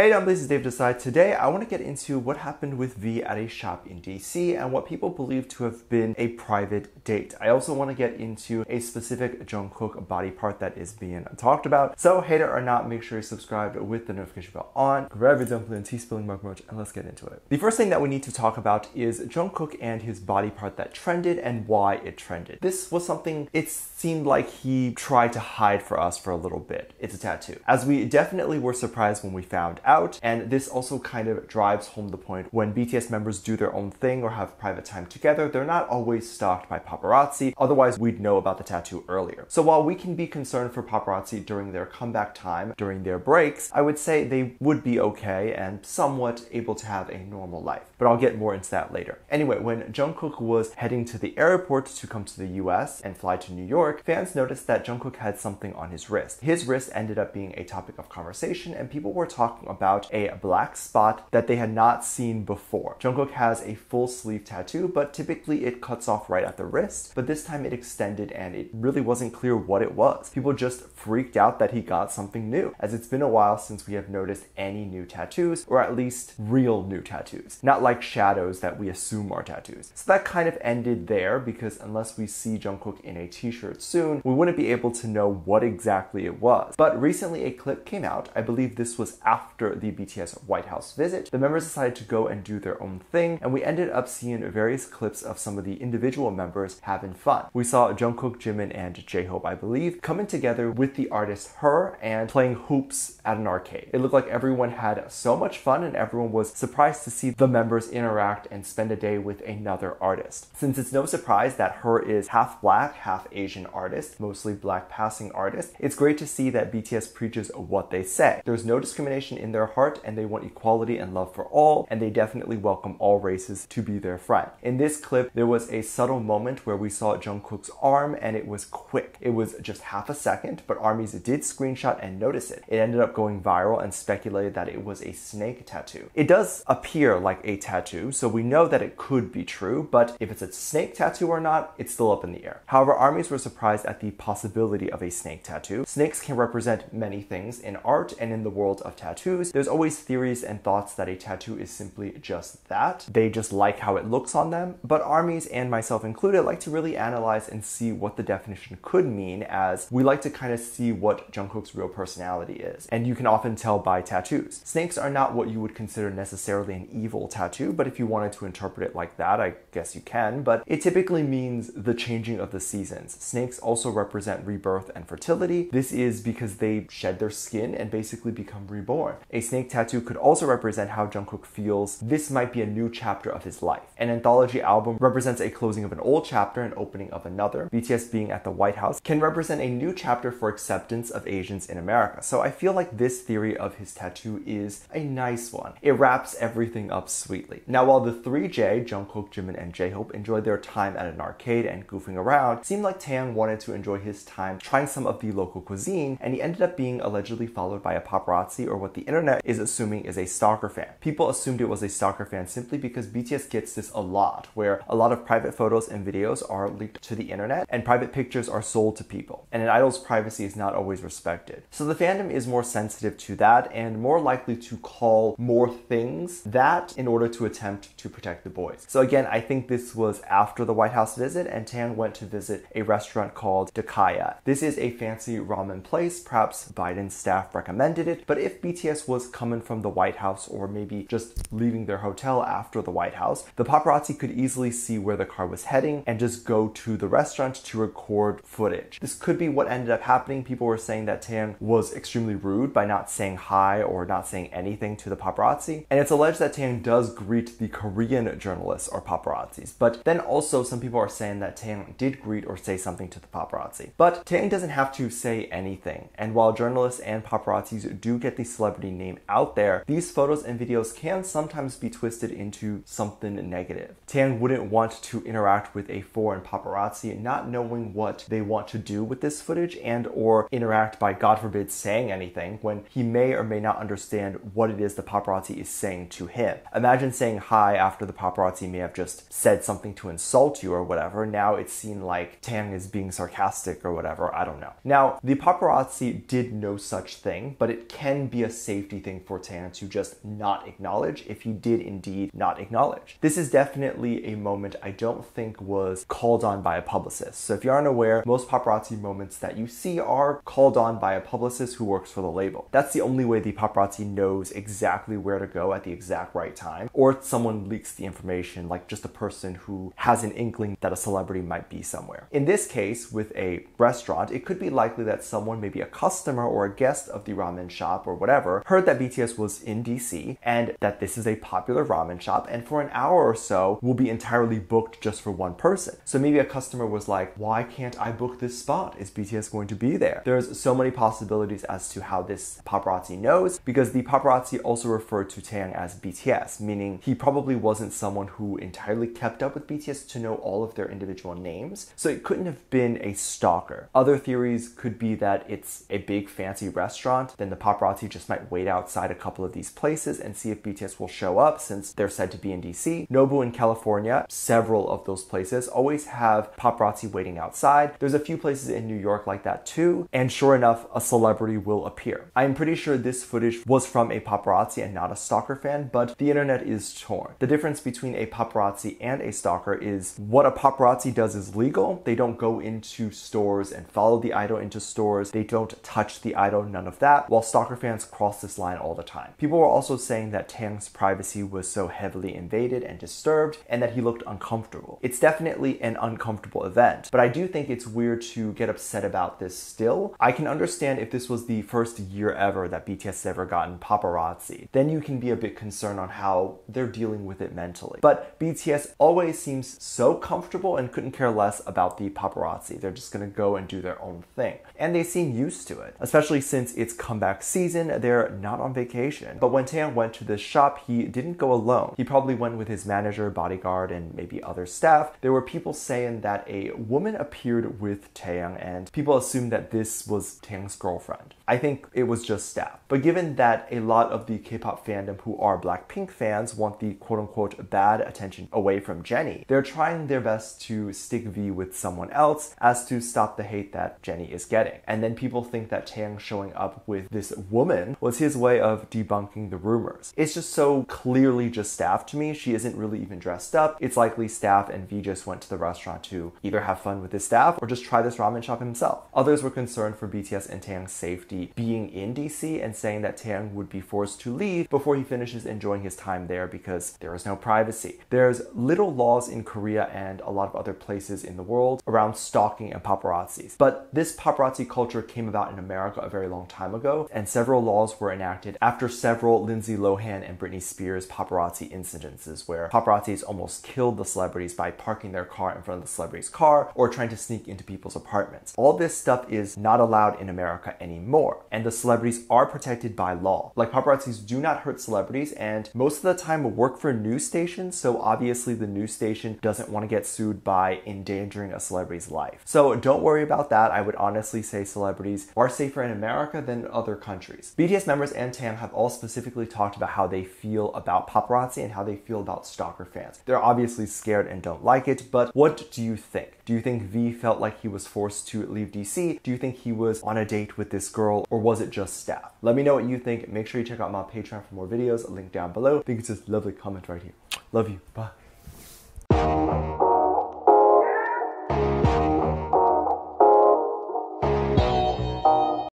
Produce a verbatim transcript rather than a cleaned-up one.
Hey everyone, this is Dave Desai. Today I want to get into what happened with V at a shop in D C and what people believe to have been a private date. I also want to get into a specific Jungkook body part that is being talked about. So hater or not, make sure you're subscribed with the notification bell on. Grab your dumpling, tea spilling mug merch, and let's get into it. The first thing that we need to talk about is Jungkook and his body part that trended and why it trended. This was something it seemed like he tried to hide for us for a little bit. It's a tattoo. As we definitely were surprised when we found out. Out. And this also kind of drives home the point when B T S members do their own thing or have private time together, they're not always stalked by paparazzi, otherwise we'd know about the tattoo earlier. So while we can be concerned for paparazzi during their comeback time, during their breaks, I would say they would be okay and somewhat able to have a normal life. But I'll get more into that later. Anyway, when Jungkook was heading to the airport to come to the U S and fly to New York, fans noticed that Jungkook had something on his wrist. His wrist ended up being a topic of conversation and people were talking about about a black spot that they had not seen before. Jungkook has a full sleeve tattoo, but typically it cuts off right at the wrist, but this time it extended and it really wasn't clear what it was. People just freaked out that he got something new, as it's been a while since we have noticed any new tattoos, or at least real new tattoos, not like shadows that we assume are tattoos. So that kind of ended there, because unless we see Jungkook in a t-shirt soon, we wouldn't be able to know what exactly it was. But recently a clip came out, I believe this was after the B T S White House visit, the members decided to go and do their own thing, and we ended up seeing various clips of some of the individual members having fun. We saw Jungkook, Jimin, and J-Hope, I believe, coming together with the artist Her and playing hoops at an arcade. It looked like everyone had so much fun, and everyone was surprised to see the members interact and spend a day with another artist. Since it's no surprise that Her is half black, half Asian artist, mostly black passing artist, it's great to see that B T S preaches what they say. There's no discrimination in their heart, and they want equality and love for all, and they definitely welcome all races to be their friend. In this clip, there was a subtle moment where we saw Jungkook's arm, and it was quick. It was just half a second, but ARMY's did screenshot and notice it. It ended up going viral and speculated that it was a snake tattoo. It does appear like a tattoo, so we know that it could be true, but if it's a snake tattoo or not, it's still up in the air. However, ARMY's were surprised at the possibility of a snake tattoo. Snakes can represent many things in art and in the world of tattoos. There's always theories and thoughts that a tattoo is simply just that. They just like how it looks on them, but ARMYs and myself included like to really analyze and see what the definition could mean, as we like to kind of see what Jungkook's real personality is, and you can often tell by tattoos. Snakes are not what you would consider necessarily an evil tattoo, but if you wanted to interpret it like that, I guess you can, but it typically means the changing of the seasons. Snakes also represent rebirth and fertility. This is because they shed their skin and basically become reborn. A snake tattoo could also represent how Jungkook feels this might be a new chapter of his life. An anthology album represents a closing of an old chapter and opening of another. B T S being at the White House can represent a new chapter for acceptance of Asians in America. So I feel like this theory of his tattoo is a nice one. It wraps everything up sweetly. Now while the three J, Jungkook, Jimin, and J-Hope, enjoyed their time at an arcade and goofing around, it seemed like Taehyung wanted to enjoy his time trying some of the local cuisine, and he ended up being allegedly followed by a paparazzi, or what the internet is assuming is a stalker fan. People assumed it was a stalker fan simply because B T S gets this a lot, where a lot of private photos and videos are leaked to the internet and private pictures are sold to people, and an idol's privacy is not always respected. So the fandom is more sensitive to that and more likely to call more things that in order to attempt to protect the boys. So again, I think this was after the White House visit, and Taehyung went to visit a restaurant called Dekaiya. This is a fancy ramen place, perhaps Biden's staff recommended it, but if B T S was coming from the White House, or maybe just leaving their hotel after the White House, the paparazzi could easily see where the car was heading and just go to the restaurant to record footage. This could be what ended up happening. People were saying that Taehyung was extremely rude by not saying hi or not saying anything to the paparazzi, and it's alleged that Taehyung does greet the Korean journalists or paparazzis, but then also some people are saying that Taehyung did greet or say something to the paparazzi. But Taehyung doesn't have to say anything, and while journalists and paparazzis do get the celebrity name out there, these photos and videos can sometimes be twisted into something negative. Taehyung wouldn't want to interact with a foreign paparazzi not knowing what they want to do with this footage, and or interact by, God forbid, saying anything when he may or may not understand what it is the paparazzi is saying to him. Imagine saying hi after the paparazzi may have just said something to insult you or whatever. Now it's seen like Taehyung is being sarcastic or whatever, I don't know. Now the paparazzi did no such thing, but it can be a safe safety thing for Taehyung to just not acknowledge if he did indeed not acknowledge. This is definitely a moment I don't think was called on by a publicist. So if you aren't aware, most paparazzi moments that you see are called on by a publicist who works for the label. That's the only way the paparazzi knows exactly where to go at the exact right time, or if someone leaks the information, like just a person who has an inkling that a celebrity might be somewhere. In this case, with a restaurant, it could be likely that someone, maybe a customer or a guest of the ramen shop or whatever, heard that B T S was in D C and that this is a popular ramen shop, and for an hour or so will be entirely booked just for one person. So maybe a customer was like, why can't I book this spot? Is B T S going to be there? There's so many possibilities as to how this paparazzi knows, because the paparazzi also referred to Taehyung as B T S, meaning he probably wasn't someone who entirely kept up with B T S to know all of their individual names, so it couldn't have been a stalker. Other theories could be that it's a big fancy restaurant, then the paparazzi just might wait outside a couple of these places and see if B T S will show up, since they're said to be in D C. Nobu in California, several of those places always have paparazzi waiting outside. There's a few places in New York like that too, and sure enough, a celebrity will appear. I'm pretty sure this footage was from a paparazzi and not a stalker fan, but the internet is torn. The difference between a paparazzi and a stalker is what a paparazzi does is legal. They don't go into stores and follow the idol into stores. They don't touch the idol, none of that, while stalker fans cross this line all the time. People were also saying that Taehyung's privacy was so heavily invaded and disturbed, and that he looked uncomfortable. It's definitely an uncomfortable event, but I do think it's weird to get upset about this still. I can understand if this was the first year ever that B T S has ever gotten paparazzi. Then you can be a bit concerned on how they're dealing with it mentally. But B T S always seems so comfortable and couldn't care less about the paparazzi. They're just gonna go and do their own thing. And they seem used to it, especially since it's comeback season, they're not on vacation. But when Taehyung went to this shop, he didn't go alone. He probably went with his manager, bodyguard, and maybe other staff. There were people saying that a woman appeared with Taehyung, and people assumed that this was Taehyung's girlfriend. I think it was just staff. But given that a lot of the K-pop fandom who are Blackpink fans want the quote-unquote bad attention away from Jennie, they're trying their best to stick V with someone else as to stop the hate that Jennie is getting. And then people think that Taehyung showing up with this woman was his way of debunking the rumors. It's just so clearly just staff to me. She isn't really even dressed up. It's likely staff and V just went to the restaurant to either have fun with his staff or just try this ramen shop himself. Others were concerned for B T S and Taehyung's safety being in D C and saying that Taehyung would be forced to leave before he finishes enjoying his time there because there is no privacy. There's little laws in Korea and a lot of other places in the world around stalking and paparazzis. But this paparazzi culture came about in America a very long time ago, and several laws were enacted after several Lindsay Lohan and Britney Spears paparazzi incidences where paparazzis almost killed the celebrities by parking their car in front of the celebrity's car or trying to sneak into people's apartments. All this stuff is not allowed in America anymore, and the celebrities are protected by law. Like, paparazzis do not hurt celebrities, and most of the time work for news stations, so obviously the news station doesn't want to get sued by endangering a celebrity's life. So don't worry about that. I would honestly say celebrities are safer in America than other countries. B T S members and Taehyung have all specifically talked about how they feel about paparazzi and how they feel about stalker fans. They're obviously scared and don't like it, but what do you think? Do you think V felt like he was forced to leave D C? Do you think he was on a date with this girl, or was it just staff? Let me know what you think. Make sure you check out my Patreon for more videos, a link down below. I think it's this lovely comment right here. Love you. Bye.